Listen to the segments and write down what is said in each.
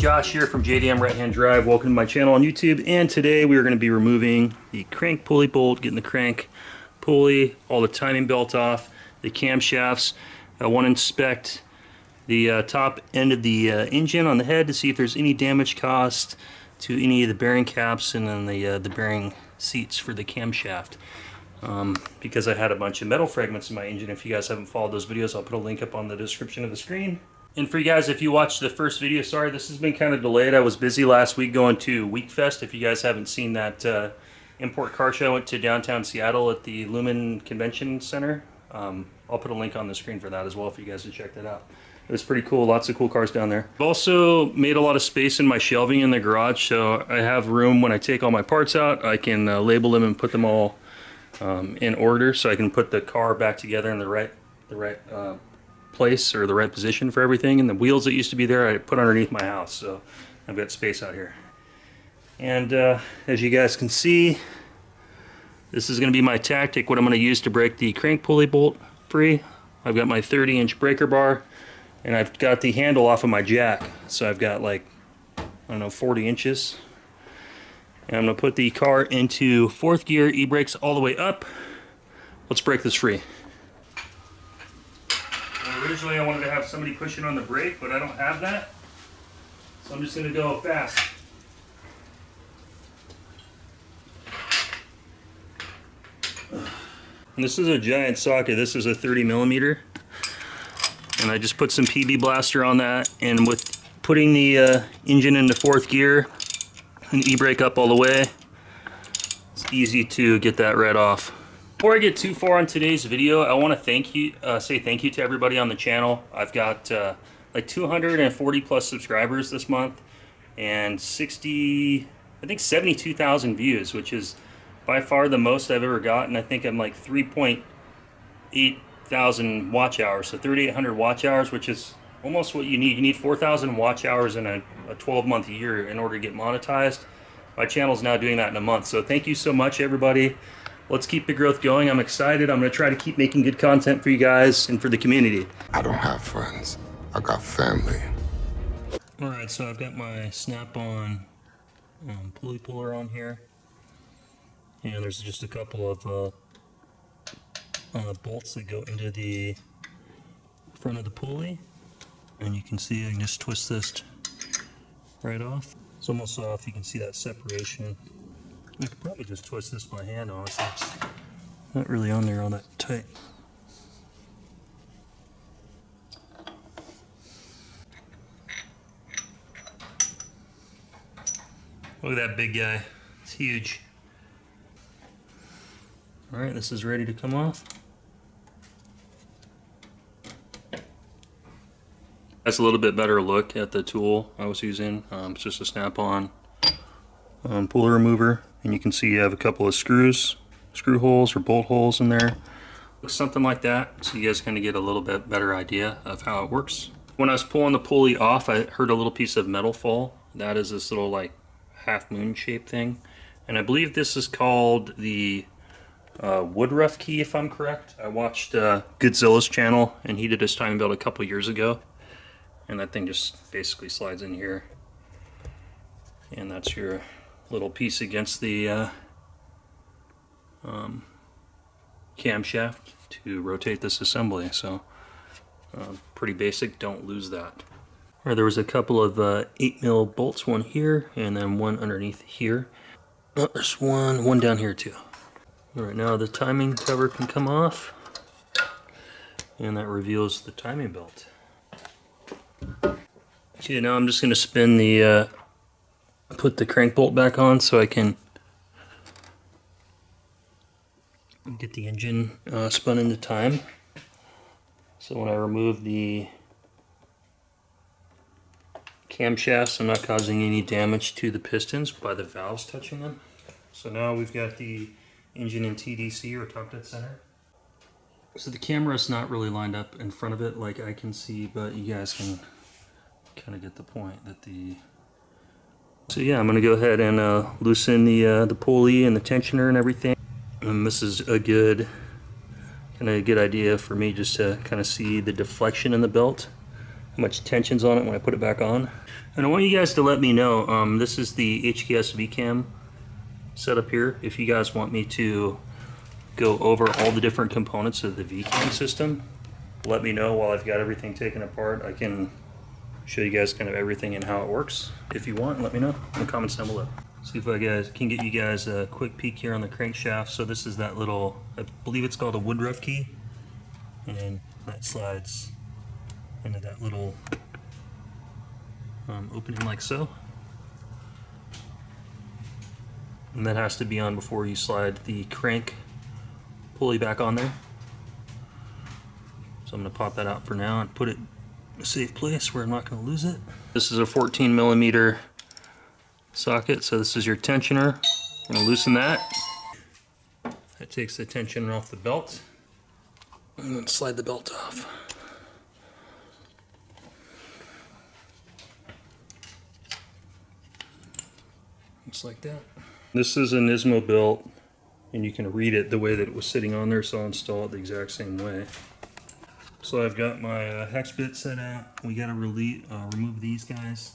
Josh here from JDM Right Hand Drive. Welcome to my channel on YouTube, and today we are going to be removing the crank pulley bolt, getting the crank pulley, all the timing belt off, the camshafts. I want to inspect the top end of the engine on the head to see if there's any damage caused to any of the bearing caps and then the bearing seats for the camshaft. Because I had a bunch of metal fragments in my engine. If you guys haven't followed those videos, I'll put a link up on the description of the screen. And for you guys, if you watched the first video, sorry, this has been kind of delayed. I was busy last week going to Weekfest. If you guys haven't seen that import car show, I went to downtown Seattle at the Lumen Convention Center. I'll put a link on the screen for that as well if you guys can check that out. It was pretty cool, lots of cool cars down there. I've also made a lot of space in my shelving in the garage, so I have room when I take all my parts out. I can label them and put them all in order, so I can put the car back together in the right place or the right position for everything. And the wheels that used to be there I put underneath my house, so I've got space out here. And as you guys can see, this is going to be my tactic, what I'm going to use to break the crank pulley bolt free. I've got my 30-inch breaker bar, and I've got the handle off of my jack, so I've got, like, I don't know, 40 inches. And I'm going to put the car into fourth gear, e-brakes all the way up. Let's break this free. Originally I wanted to have somebody pushing on the brake, but I don't have that, so I'm just going to go fast. And this is a giant socket. This is a 30mm, and I just put some PB Blaster on that, and with putting the engine into fourth gear and e-brake up all the way, it's easy to get that right off. Before I get too far on today's video, I want to say thank you to everybody on the channel. I've got like 240 plus subscribers this month, and 72,000 views, which is by far the most I've ever gotten. I think I'm like 3,800 watch hours, so 3,800 watch hours, which is almost what you need. You need 4,000 watch hours in a 12-month year in order to get monetized. My channel's now doing that in a month, so thank you so much, everybody. Let's keep the growth going. I'm excited. I'm going to try to keep making good content for you guys and for the community. I don't have friends. I got family. All right, so I've got my Snap-on pulley puller on here. And there's just a couple of bolts that go into the front of the pulley. And you can see I can just twist this right off. It's almost off. You can see that separation. I could probably just twist this by hand, honestly. It's not really on there all that tight. Look at that big guy. It's huge. Alright, this is ready to come off. That's a little bit better look at the tool I was using. It's just a Snap-on pulley remover. And you can see you have a couple of screw holes or bolt holes in there. Looks something like that, so you guys kind of get a little bit better idea of how it works. When I was pulling the pulley off, I heard a little piece of metal fall. That is this little, like, half moon shaped thing. And I believe this is called the Woodruff Key, if I'm correct. I watched Godzilla's channel, and he did his timing belt a couple years ago. And that thing just basically slides in here. And that's your little piece against the camshaft to rotate this assembly. So pretty basic, don't lose that. All right, there was a couple of 8mm bolts, one here and then one underneath here. Oh, there's one down here too. All right, now the timing cover can come off, and that reveals the timing belt. Okay, now I'm just going to spin the put the crank bolt back on so I can get the engine spun into time. So when I remove the camshafts, I'm not causing any damage to the pistons by the valves touching them. So now we've got the engine in TDC, or top dead center. So the camera's not really lined up in front of it like I can see, but you guys can kind of get the point that the... So yeah, I'm going to go ahead and loosen the pulley and the tensioner and everything. And this is a good good idea for me just to kind of see the deflection in the belt, how much tension's on it when I put it back on. And I want you guys to let me know, this is the HKS V-Cam setup here. If you guys want me to go over all the different components of the V-Cam system, let me know. While I've got everything taken apart, I can show you guys kind of everything and how it works. If you want, let me know in the comments down below. See if I can get you guys a quick peek here on the crankshaft. So this is that little, I believe it's called a Woodruff Key, and that slides into that little opening like so. And that has to be on before you slide the crank pulley back on there. So I'm going to pop that out for now and put it in a safe place where I'm not going to lose it. This is a 14mm socket, so this is your tensioner. I'm going to loosen that. That takes the tensioner off the belt, and then slide the belt off. Just like that. This is a NISMO built, and you can read it the way that it was sitting on there, so I'll install it the exact same way. So I've got my hex bit set out. We got to remove these guys.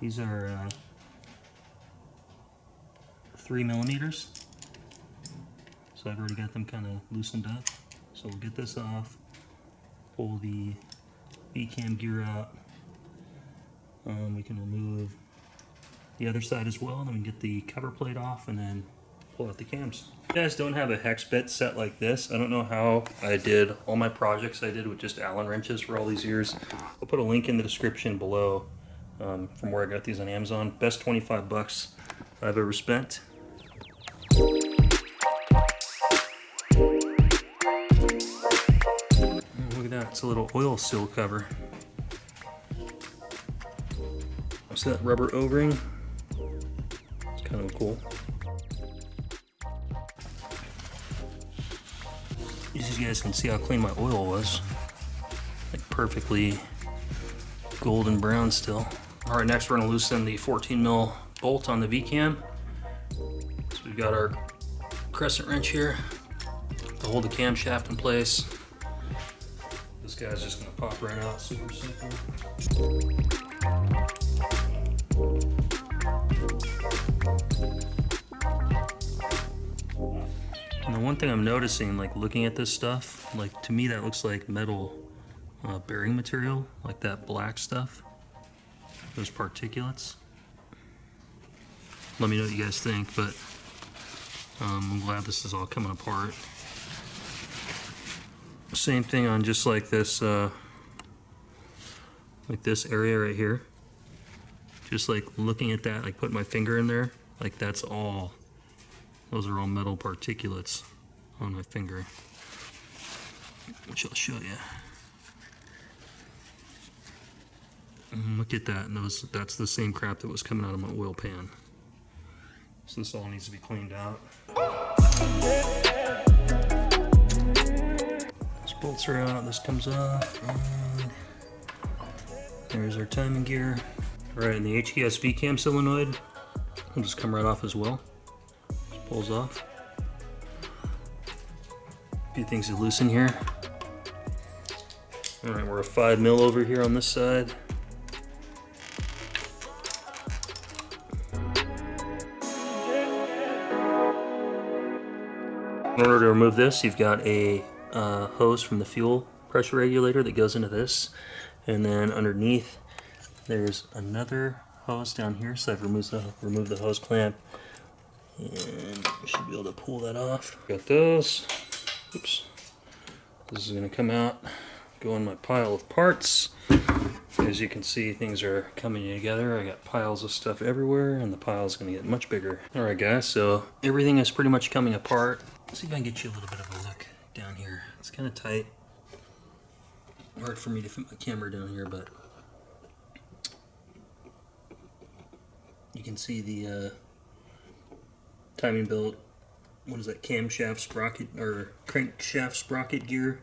These are 3mm. So I've already got them kind of loosened up. So we'll get this off, pull the V-Cam gear out. We can remove the other side as well, and then we can get the cover plate off and then pull out the cams. If you guys don't have a hex bit set like this, I don't know how I did all my projects I did with just Allen wrenches for all these years. I'll put a link in the description below from where I got these on Amazon. Best 25 bucks I've ever spent. Look at that, it's a little oil seal cover. What's that rubber O-ring? It's kind of cool. As you guys can see how clean my oil was. Like perfectly golden brown still. Alright, next we're going to loosen the 14mm bolt on the V-Cam. So we've got our crescent wrench here to hold the camshaft in place. This guy's just going to pop right out, super simple. And the one thing I'm noticing, like looking at this stuff, like to me that looks like metal bearing material, like that black stuff, those particulates. Let me know what you guys think, but I'm glad this is all coming apart. Same thing on just like this area right here. Just like looking at that, like putting my finger in there, like that's all, those are all metal particulates on my finger, which I'll show you. Look at that, and those, that's the same crap that was coming out of my oil pan. So this all needs to be cleaned out. Those bolts are out, this comes off, and there's our timing gear. All right, and the HKS V-Cam solenoid will just come right off as well. Just pulls off. A few things to loosen here. All right, we're a 5mm over here on this side. In order to remove this, you've got a hose from the fuel pressure regulator that goes into this, and then underneath there's another hose down here. So I've removed the hose clamp, and I should be able to pull that off. Got those. Oops. This is going to come out, go in my pile of parts. As you can see, things are coming together. I got piles of stuff everywhere, and the pile's going to get much bigger. All right, guys. So everything is pretty much coming apart. Let's see if I can get you a little bit of a look down here. It's kind of tight. Hard for me to fit my camera down here, but you can see the timing belt what is that, camshaft sprocket or crankshaft sprocket gear.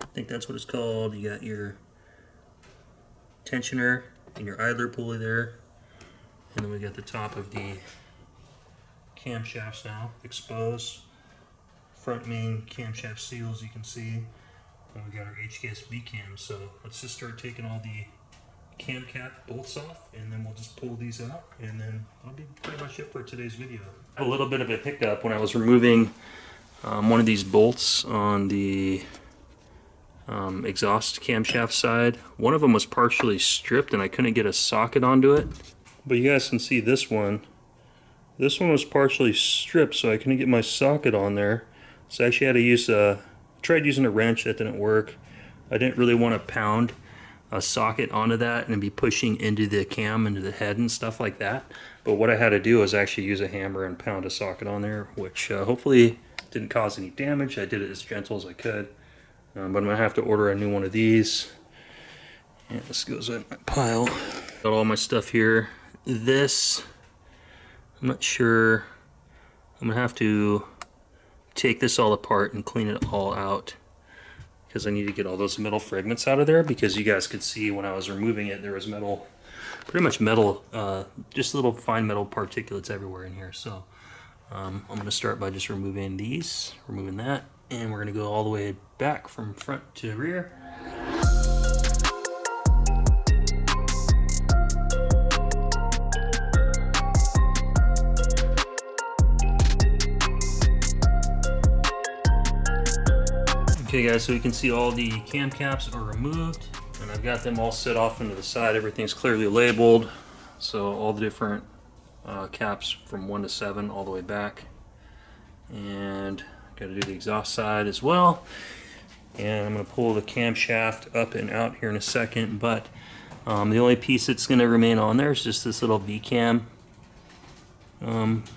I think that's what it's called. You got your tensioner and your idler pulley there. And then we got the top of the camshafts now exposed. Front main camshaft seal, as you can see. And we got our HKS V-Cam. So let's just start taking all the cam cap bolts off, and then we'll just pull these out, and then that'll be pretty much it for today's video. I had a little bit of a hiccup when I was removing one of these bolts on the exhaust camshaft side. One of them was partially stripped and I couldn't get a socket onto it, but you guys can see this one was partially stripped, so I couldn't get my socket on there. So I actually had to use a, tried using a wrench, that didn't work. I didn't really want to pound a socket onto that and be pushing into the cam, into the head and stuff like that. But what I had to do was actually use a hammer and pound a socket on there, which hopefully didn't cause any damage. I did it as gentle as I could, but I'm gonna have to order a new one of these. And this goes in my pile. Got all my stuff here. This, I'm not sure, I'm gonna have to take this all apart and clean it all out, because I need to get all those metal fragments out of there, because you guys could see when I was removing it, there was metal, pretty much metal, just little fine metal particulates everywhere in here. So I'm going to start by just removing these, removing that, and we're going to go all the way back from front to rear. Okay guys, so you can see all the cam caps are removed, and I've got them all set off into the side. Everything's clearly labeled, so all the different caps from 1 to 7 all the way back. And I've got to do the exhaust side as well. And I'm going to pull the camshaft up and out here in a second, but the only piece that's going to remain on there is just this little V-cam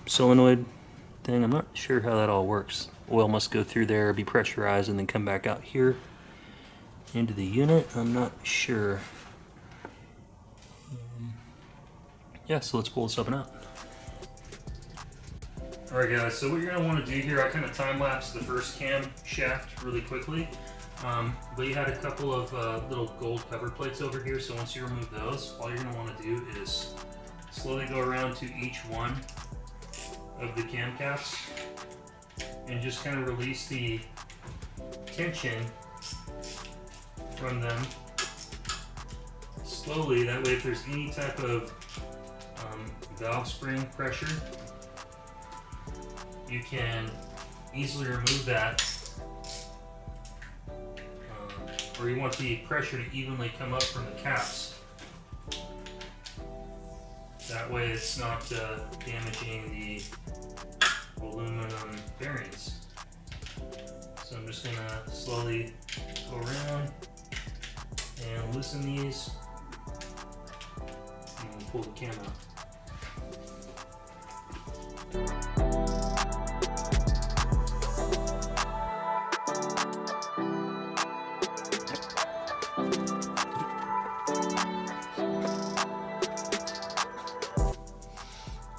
solenoid thing. I'm not sure how that all works. Oil must go through there, be pressurized, and then come back out here into the unit. I'm not sure. Yeah, so let's pull this up and out. All right guys, so what you're gonna wanna do here, I kind of time-lapsed the first cam shaft really quickly, but you had a couple of little gold cover plates over here, so once you remove those, all you're gonna wanna do is slowly go around to each one of the cam caps and just kind of release the tension from them slowly. That way if there's any type of valve spring pressure, you can easily remove that. Or you want the pressure to evenly come up from the caps. That way it's not damaging the aluminum bearings. So I'm just gonna slowly go around and loosen these and pull the cam out.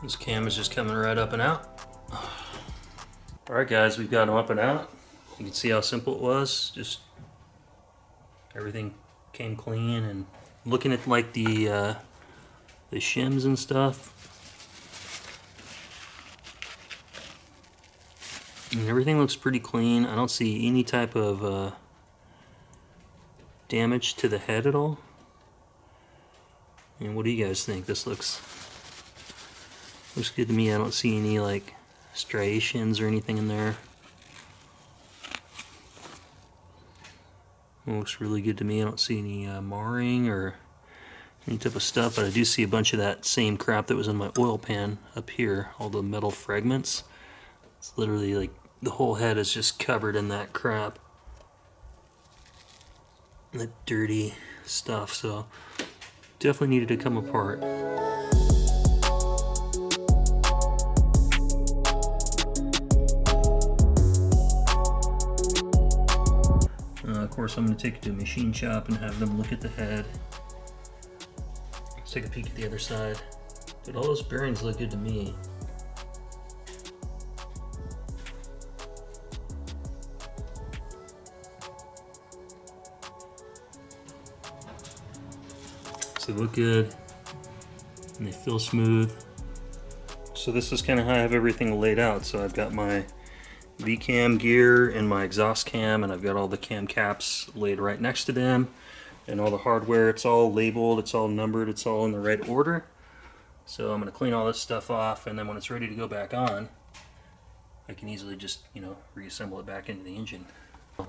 This cam is just coming right up and out. All right guys, we've got them up and out. You can see how simple it was. Just everything came clean, and looking at like the shims and stuff. And everything looks pretty clean. I don't see any type of damage to the head at all. And what do you guys think? This looks good to me. I don't see any like striations or anything in there. It looks really good to me. I don't see any marring or any type of stuff, but I do see a bunch of that same crap that was in my oil pan up here, all the metal fragments. It's literally like the whole head is just covered in that crap, the dirty stuff, so definitely needed to come apart. Of course, I'm going to take it to a machine shop and have them look at the head. Let's take a peek at the other side. Dude, all those bearings look good to me. because they look good and they feel smooth. So this is kind of how I have everything laid out. So I've got my VCAM gear and my exhaust cam, and I've got all the cam caps laid right next to them, and all the hardware, it's all labeled, it's all numbered, it's all in the right order. So I'm going to clean all this stuff off, and then when it's ready to go back on, I can easily just, you know, reassemble it back into the engine.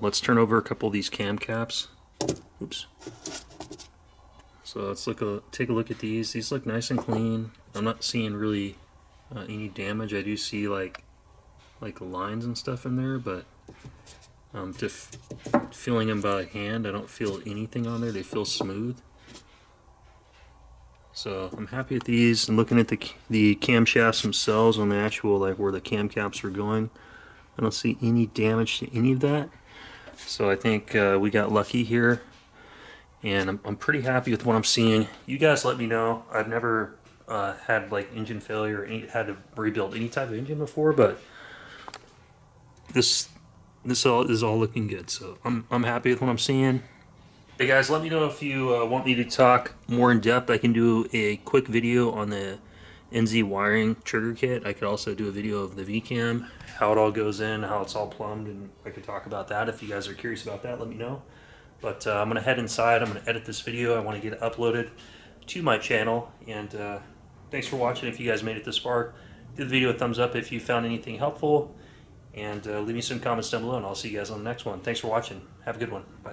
Let's turn over a couple of these cam caps. Oops. So let's take a look at these. These look nice and clean. I'm not seeing really any damage. I do see like lines and stuff in there, but just feeling them by hand, I don't feel anything on there. They feel smooth. So I'm happy with these, and looking at the camshafts themselves on the actual, like where the cam caps are going, I don't see any damage to any of that. So I think we got lucky here, and I'm pretty happy with what I'm seeing. You guys let me know. I've never had like engine failure or had to rebuild any type of engine before, but this all is all looking good. So I'm happy with what I'm seeing. Hey guys, let me know if you want me to talk more in depth. I can do a quick video on the NZ Wiring Trigger Kit. I could also do a video of the VCAM, how it all goes in, how it's all plumbed, and I could talk about that. If you guys are curious about that, let me know. But I'm going to head inside. I'm going to edit this video. I want to get it uploaded to my channel. And thanks for watching. If you guys made it this far, give the video a thumbs up if you found anything helpful. And leave me some comments down below, and I'll see you guys on the next one. Thanks for watching. Have a good one. Bye.